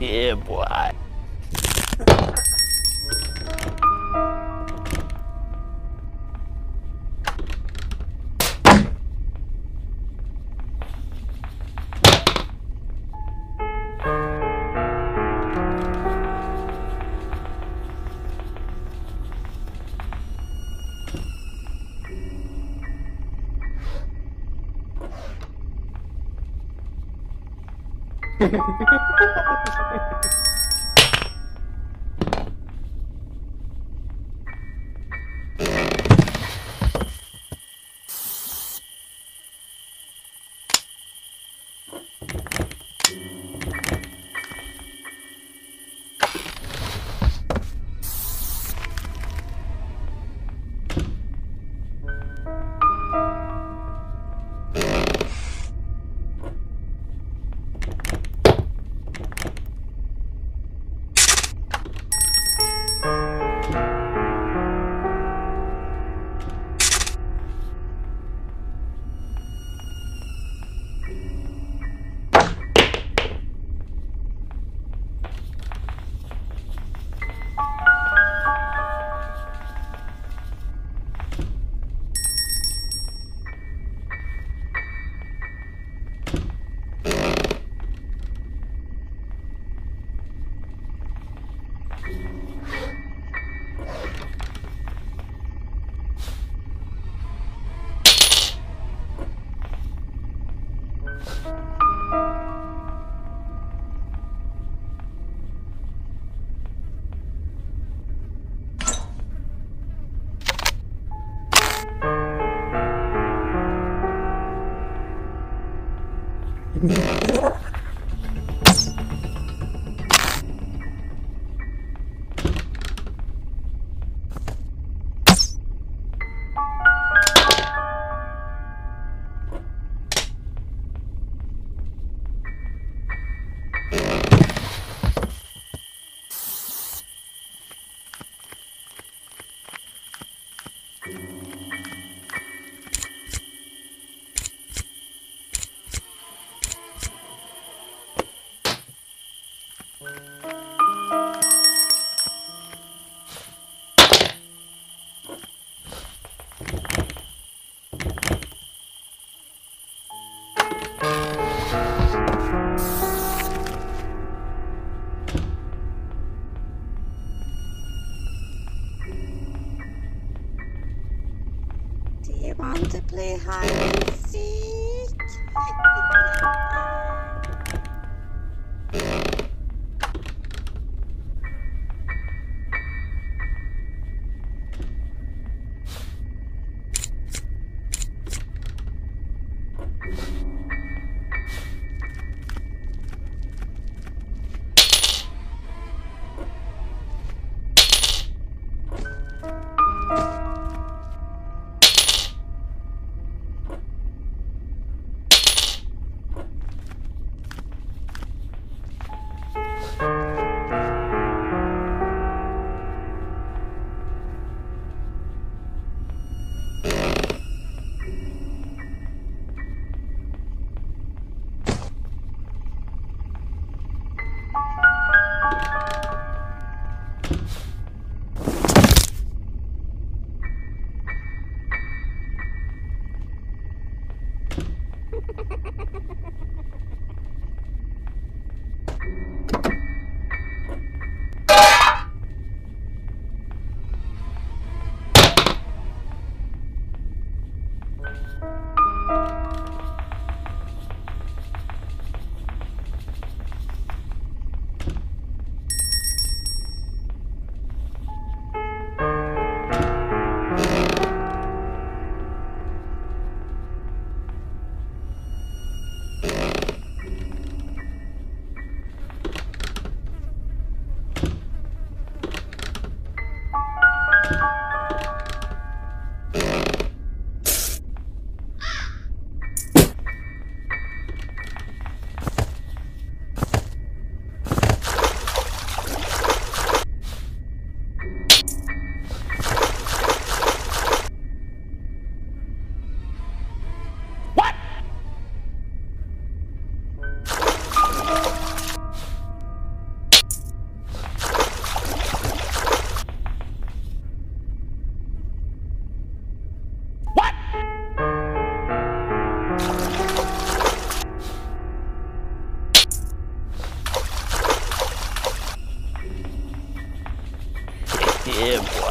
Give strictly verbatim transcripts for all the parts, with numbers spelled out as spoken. Yeah, boy. Want to play hide and seek? Yeah, boy.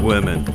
Women.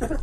Yeah.